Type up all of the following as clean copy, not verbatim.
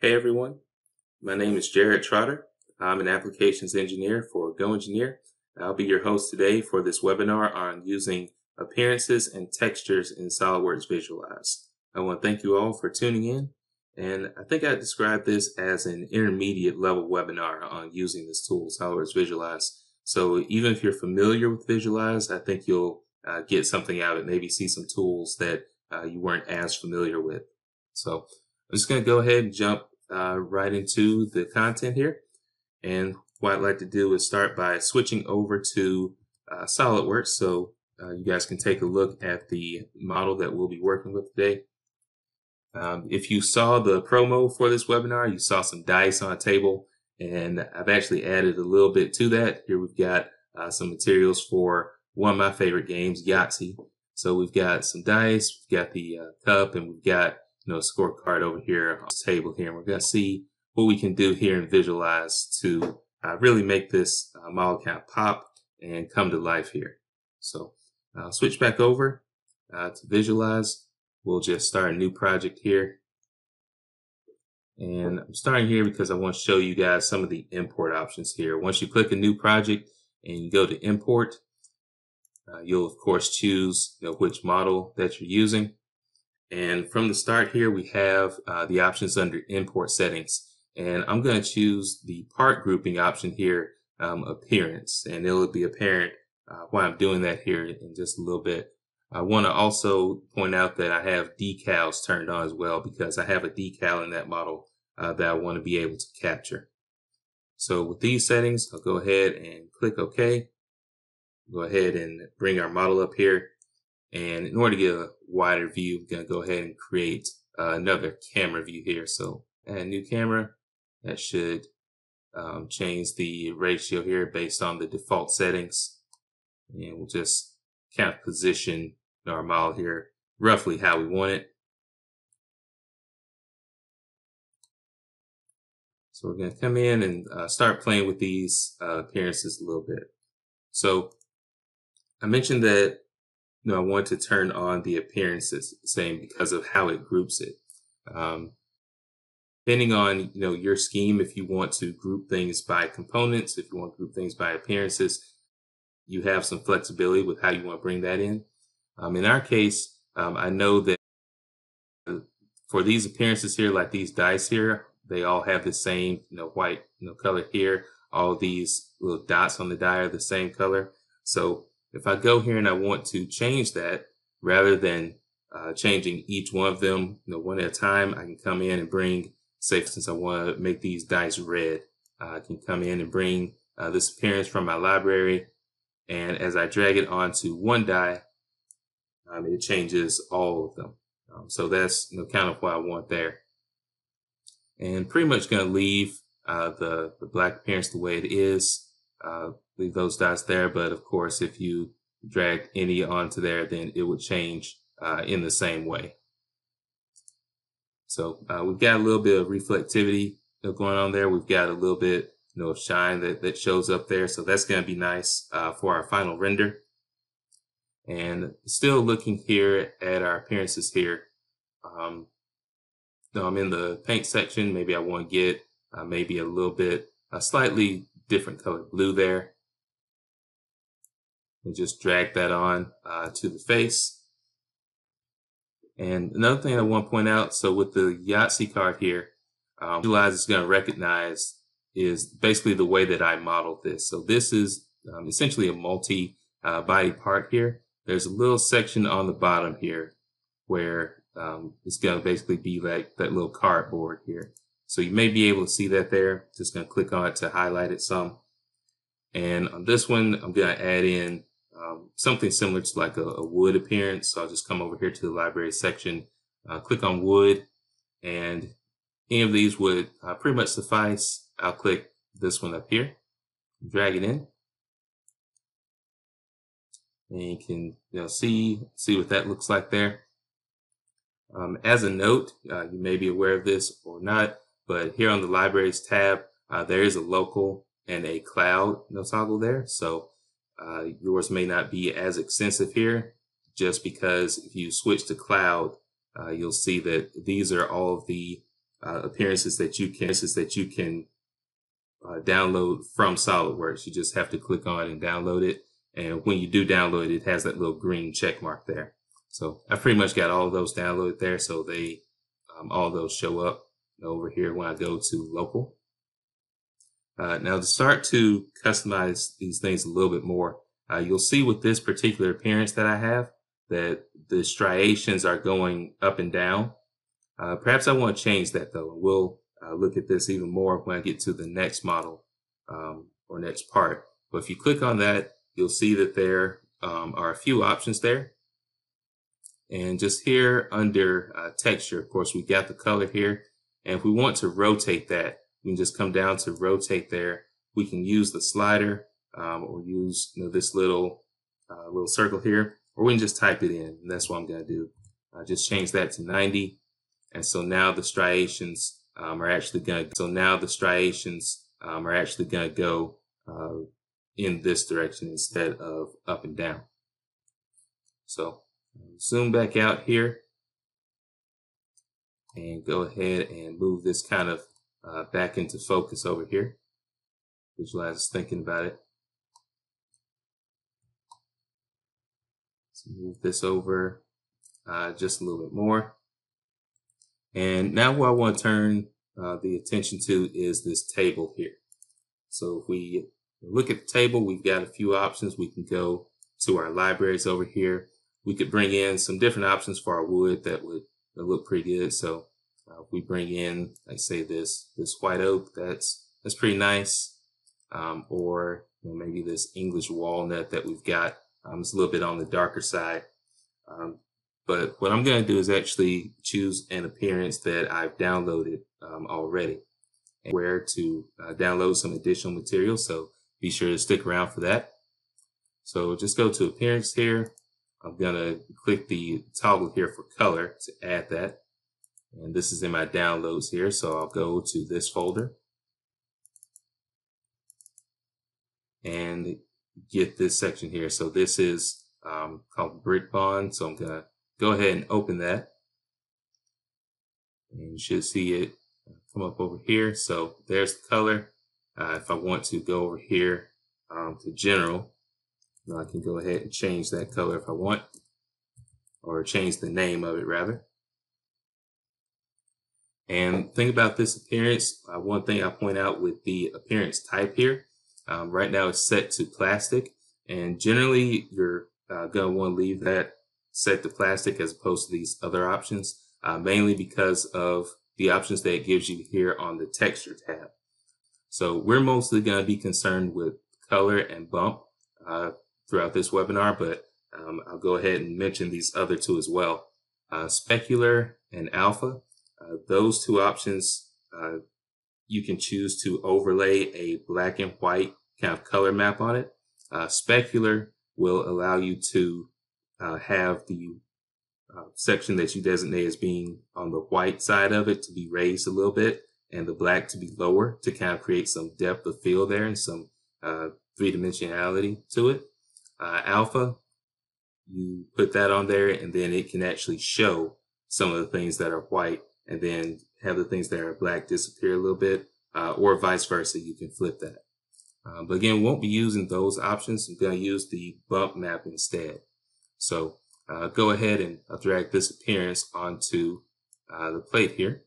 Hey everyone, my name is Jared Trotter. I'm an applications engineer for GoEngineer. I'll be your host today for this webinar on using appearances and textures in SOLIDWORKS Visualize. I want to thank you all for tuning in, and I think I described this as an intermediate level webinar on using this tool, SOLIDWORKS Visualize. So even if you're familiar with Visualize, I think you'll get something out of it, maybe see some tools that you weren't as familiar with. So I'm just going to go ahead and jump right into the content here. And what I'd like to do is start by switching over to SOLIDWORKS so you guys can take a look at the model that we'll be working with today. If you saw the promo for this webinar, you saw some dice on a table, and I've actually added a little bit to that. Here we've got some materials for one of my favorite games, Yahtzee. So we've got some dice, we've got the cup, and we've got scorecard over here on the table here, and we're going to see what we can do here and Visualize to really make this model kind of pop and come to life here. So I'll switch back over to Visualize. We'll just start a new project here, and I'm starting here because I want to show you guys some of the import options here. Once you click a new project and you go to import, you'll of course choose which model that you're using. And from the start here, we have the options under import settings, and I'm going to choose the part grouping option here, appearance, and it'll be apparent why I'm doing that here in just a little bit. I want to also point out that I have decals turned on as well, because I have a decal in that model that I want to be able to capture. So with these settings, I'll go ahead and click OK. Go ahead and bring our model up here. And in order to get a wider view, I'm going to go ahead and create another camera view here. So add a new camera. That should change the ratio here based on the default settings. And we'll just kind of position our model here roughly how we want it. So we're going to come in and start playing with these appearances a little bit. So I mentioned that I want to turn on the appearances same because of how it groups it. Depending on your scheme, if you want to group things by components, if you want to group things by appearances, you have some flexibility with how you want to bring that in. In our case, I know that for these appearances here, like these dice here, they all have the same white color here. All these little dots on the die are the same color. So if I go here and I want to change that, rather than changing each one of them one at a time, I can come in and bring, say, since I want to make these dice red, I can come in and bring this appearance from my library. And as I drag it onto one die, it changes all of them. So that's kind of what I want there. And pretty much going to leave the black appearance the way it is. Leave those dots there, but of course, if you drag any onto there, then it would change in the same way. So we've got a little bit of reflectivity going on there. We've got a little bit of shine that shows up there. So that's going to be nice for our final render. And still looking here at our appearances here. I'm in the paint section. Maybe I want to get maybe a little bit, a slightly different color blue there. And just drag that on to the face. And another thing I want to point out, so with the Yahtzee card here, Visualize is going to recognize is basically the way that I modeled this. So this is essentially a multi-body part here. There's a little section on the bottom here where it's going to basically be like that little cardboard here. So you may be able to see that there. Just going to click on it to highlight it some. And on this one, I'm going to add in something similar to like a wood appearance. So I'll just come over here to the library section, click on wood, and any of these would pretty much suffice. I'll click this one up here, drag it in. And you can see what that looks like there. As a note, you may be aware of this or not, but here on the libraries tab, there is a local and a cloud toggle there. So yours may not be as extensive here, just because if you switch to cloud, you'll see that these are all of the appearances that you can download from SolidWorks. You just have to click on and download it. And when you do download it, it has that little green check mark there. So I pretty much got all of those downloaded there. So they, all those show up over here when I go to local. Now to start to customize these things a little bit more, you'll see with this particular appearance that I have that the striations are going up and down. Perhaps I want to change that though. We'll look at this even more when I get to the next model or next part. But if you click on that, you'll see that there are a few options there. And just here under texture, of course, we got the color here. And if we want to rotate that, we can just come down to rotate there. We can use the slider or use this little little circle here, or we can just type it in. And that's what I'm going to do. I just change that to 90. And so now the striations are actually going to go in this direction instead of up and down. So zoom back out here and go ahead and move this kind of back into focus over here. Visualize is thinking about it. Let's move this over just a little bit more. And now what I want to turn the attention to is this table here. So if we look at the table, we've got a few options. We can go to our libraries over here. We could bring in some different options for our wood that would look pretty good. So we bring in, like say this white oak, that's pretty nice. Or maybe this English walnut that we've got. It's a little bit on the darker side. But what I'm going to do is actually choose an appearance that I've downloaded already, and where to download some additional material. So be sure to stick around for that. So just go to appearance here. I'm going to click the toggle here for color to add that. And this is in my downloads here. So I'll go to this folder and get this section here. So this is called Brick Bond. So I'm going to go ahead and open that. And you should see it come up over here. So there's the color. If I want to go over here to general, I can go ahead and change that color if I want, or change the name of it rather. And think about this appearance. One thing I point out with the appearance type here, right now it's set to plastic, and generally you're going to want to leave that set to plastic as opposed to these other options, mainly because of the options that it gives you here on the texture tab. So we're mostly going to be concerned with color and bump throughout this webinar, but I'll go ahead and mention these other two as well. Specular and alpha, those two options, you can choose to overlay a black and white kind of color map on it. Specular will allow you to have the section that you designate as being on the white side of it to be raised a little bit and the black to be lower to kind of create some depth of field there and some three-dimensionality to it. Alpha, you put that on there and then it can actually show some of the things that are white and then have the things that are black disappear a little bit, or vice versa. You can flip that. But again, won't be using those options. I'm going to use the bump map instead. So go ahead and I'll drag this appearance onto the plate here.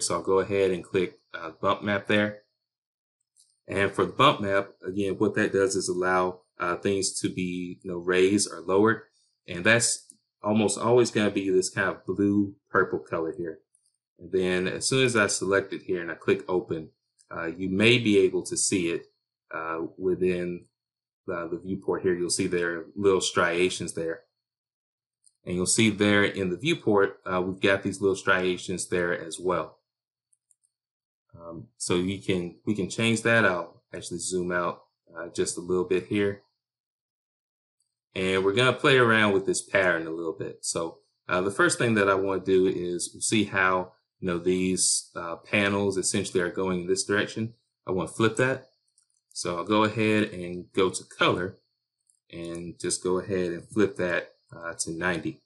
So I'll go ahead and click bump map there. And for the bump map, again, what that does is allow things to be raised or lowered. And that's almost always going to be this kind of blue purple color here. And then as soon as I select it here and I click open, you may be able to see it within the viewport here. You'll see there are little striations there. And you'll see there in the viewport, we've got these little striations there as well. So we can change that. I'll actually zoom out just a little bit here. And we're going to play around with this pattern a little bit. So the first thing that I want to do is see how these panels essentially are going in this direction. I want to flip that. So I'll go ahead and go to color and just go ahead and flip that to 90.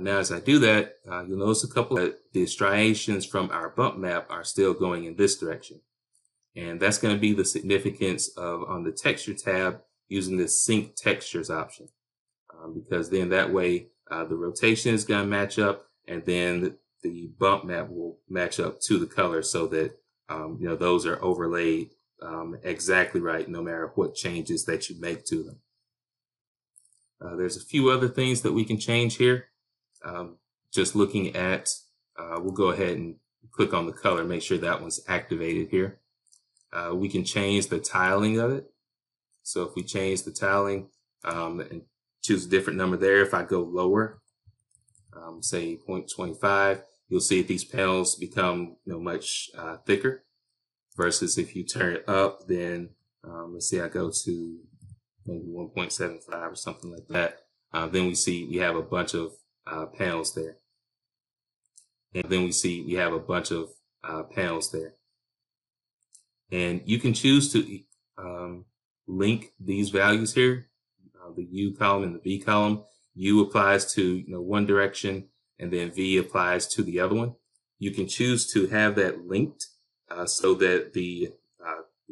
Now, as I do that, you'll notice a couple of the striations from our bump map are still going in this direction. And that's going to be the significance of on the texture tab using the sync textures option, because then that way the rotation is going to match up, and then the bump map will match up to the color so that you know, those are overlaid exactly right, no matter what changes that you make to them. There's a few other things that we can change here. Just looking at, we'll go ahead and click on the color, make sure that one's activated here. We can change the tiling of it. So if we change the tiling and choose a different number there, if I go lower, say 0.25, you'll see these panels become, you know, much thicker, versus if you turn it up, then let's see, I go to maybe 1.75 or something like that. Then we see we have a bunch of panels there. And then we see we have a bunch of panels there. And you can choose to link these values here, the U column and the V column. U applies to, you know, one direction, and then V applies to the other one. You can choose to have that linked so that the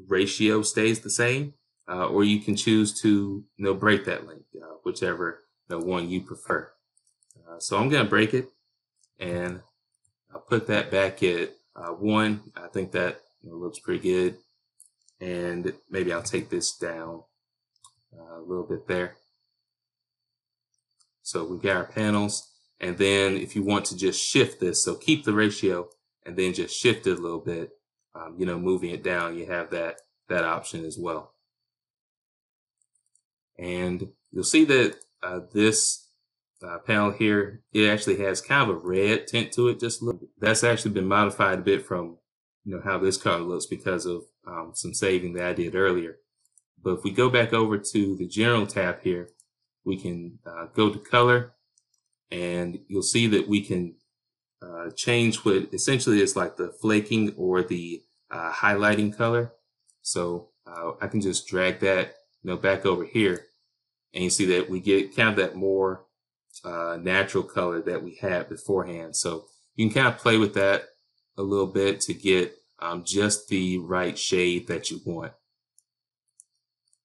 ratio stays the same, or you can choose to, you know, break that link, whichever the one you prefer. So I'm going to break it, and I'll put that back at 1. I think that looks pretty good, and maybe I'll take this down a little bit there. So we've got our panels, and then if you want to just shift this, so keep the ratio and then just shift it a little bit, you know, moving it down, you have that option as well. And you'll see that this panel here, it actually has kind of a red tint to it, just a little bit. That's actually been modified a bit from, you know, how this color looks because of some saving that I did earlier. But if we go back over to the general tab here, we can go to color, and you'll see that we can change what essentially is like the flaking or the highlighting color. So I can just drag that, you know, back over here, and you see that we get kind of that more natural color that we had beforehand. So you can kind of play with that a little bit to get just the right shade that you want.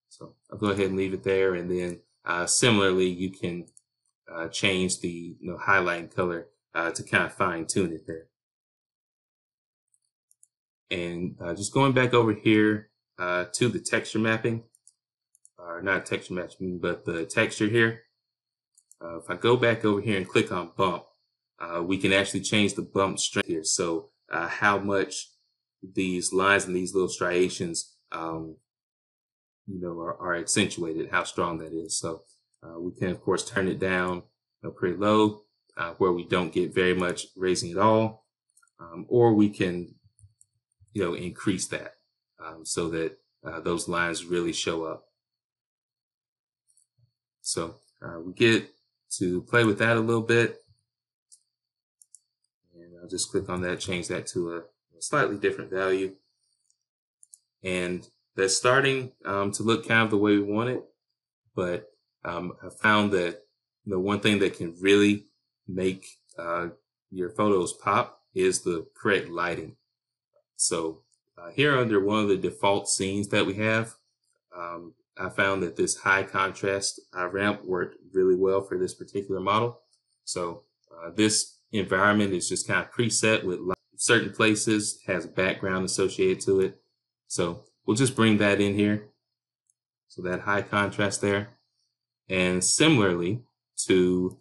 So I'll go ahead and leave it there, and then similarly you can change the, you know, highlighting color to kind of fine tune it there. And just going back over here to the texture mapping, or not texture mapping, but the texture here. If I go back over here and click on bump, we can actually change the bump strength here. So how much these lines and these little striations, you know, are accentuated, how strong that is. So we can, of course, turn it down, you know, pretty low, where we don't get very much raising at all, or we can, you know, increase that so that those lines really show up. So we get to play with that a little bit. I'll just click on that, change that to a slightly different value. And that's starting to look kind of the way we want it. But I found that, you know, one thing that can really make your photos pop is the correct lighting. So here under one of the default scenes that we have, I found that this high contrast ramp worked really well for this particular model. So this environment is just kind of preset with certain places, has a background associated to it. So we'll just bring that in here. So that high contrast there. And similarly to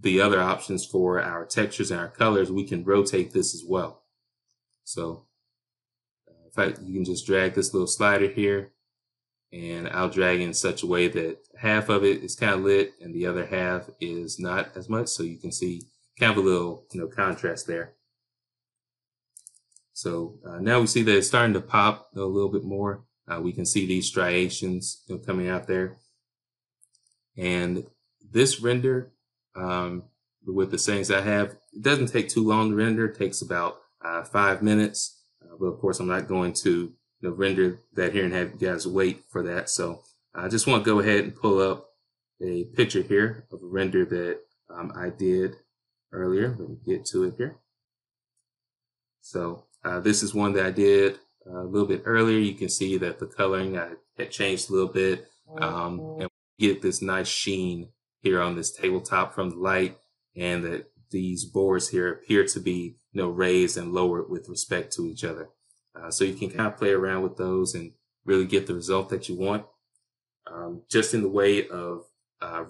the other options for our textures and our colors, we can rotate this as well. So in fact, you can just drag this little slider here, and I'll drag in such a way that half of it is kind of lit and the other half is not as much. So you can see kind of a little, you know, contrast there. So now we see that it's starting to pop a little bit more. We can see these striations, you know, coming out there. And this render, with the settings I have, it doesn't take too long to render. It takes about 5 minutes. But of course, I'm not going to render that here and have you guys wait for that. So I just want to go ahead and pull up a picture here of a render that I did earlier. Let me get to it here. So this is one that I did a little bit earlier. You can see that the coloring I had changed a little bit, and we get this nice sheen here on this tabletop from the light, and that these boards here appear to be, you know, raised and lowered with respect to each other. So you can kind of play around with those and really get the result that you want. Just in the way of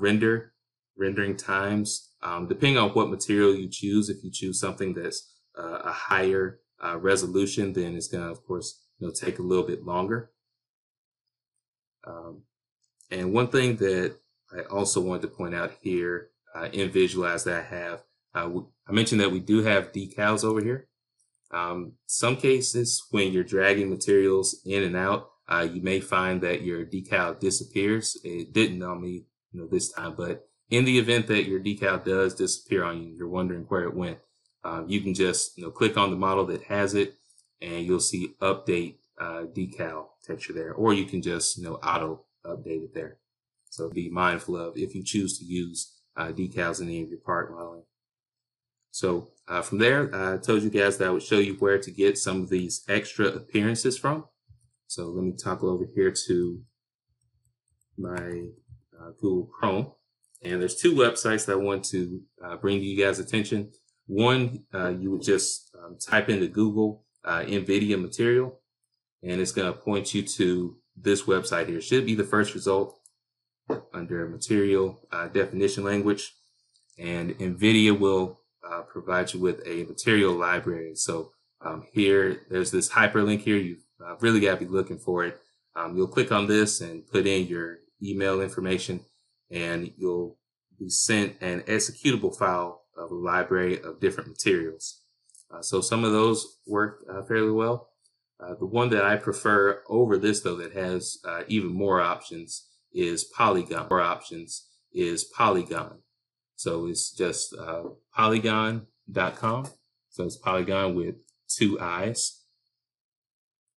rendering times, depending on what material you choose, if you choose something that's a higher resolution, then it's going to, of course, you know, take a little bit longer. And one thing that I also wanted to point out here in Visualize that I have, I mentioned that we do have decals over here. Some cases when you're dragging materials in and out, you may find that your decal disappears. It didn't on me, you know, this time, but in the event that your decal does disappear on you, you're wondering where it went, you can just, you know, click on the model that has it and you'll see update decal texture there, or you can just, you know, auto update it there. So be mindful of if you choose to use decals in any of your part modeling. So from there, I told you guys that I would show you where to get some of these extra appearances from. So let me toggle over here to my Google Chrome. And there's two websites that I want to bring to you guys' attention. One, you would just type into Google NVIDIA material, and it's going to point you to this website here. It should be the first result under material definition language. And NVIDIA will provide you with a material library. So here, there's this hyperlink here. You've really got to be looking for it. You'll click on this and put in your email information, and you'll be sent an executable file of a library of different materials. So some of those work fairly well. The one that I prefer over this, though, that has even more options is Polígon. More options is Polígon. So it's just Polígon.com. So it's Polígon with two I's.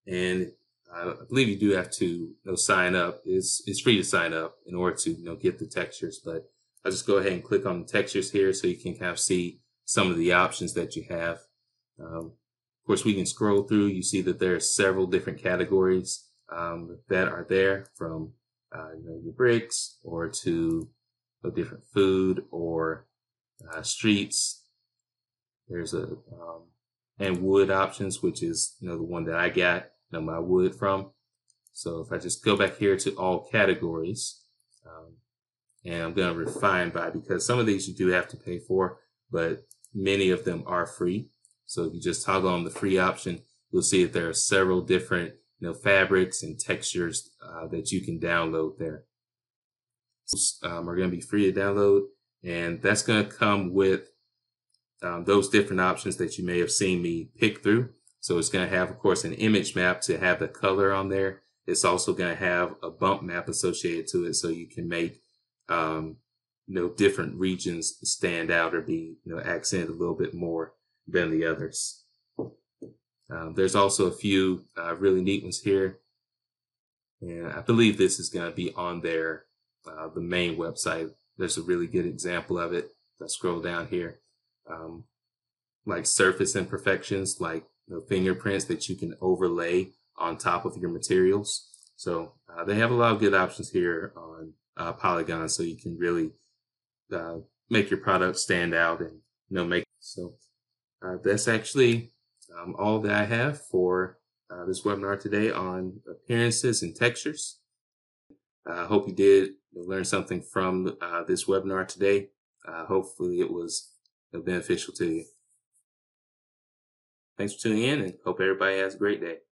And I believe you do have to, you know, sign up. It's free to sign up in order to, you know, get the textures. But I'll just go ahead and click on the textures here so you can kind of see some of the options that you have. Of course, we can scroll through. You see that there are several different categories that are there, from you know, your bricks, or to different food, or streets. There's a and wood options, which is, you know, the one that I got, you know, my wood from. So if I just go back here to all categories, and I'm going to refine by, because some of these you do have to pay for, but many of them are free. So if you just toggle on the free option, you'll see that there are several different, you know, fabrics and textures that you can download there. Are going to be free to download, and that's going to come with those different options that you may have seen me pick through. So it's going to have, of course, an image map to have the color on there. It's also going to have a bump map associated to it, so you can make you know, different regions stand out or be, you know, accented a little bit more than the others. There's also a few really neat ones here, and I believe this is going to be on there. The main website, there's a really good example of it. Let's scroll down here. Like surface imperfections, like the fingerprints that you can overlay on top of your materials. So they have a lot of good options here on Polígon, so you can really make your product stand out and, you know, make. So that's actually all that I have for this webinar today on appearances and textures. I hope you did learn something from this webinar today. Hopefully it was beneficial to you. Thanks for tuning in, and hope everybody has a great day.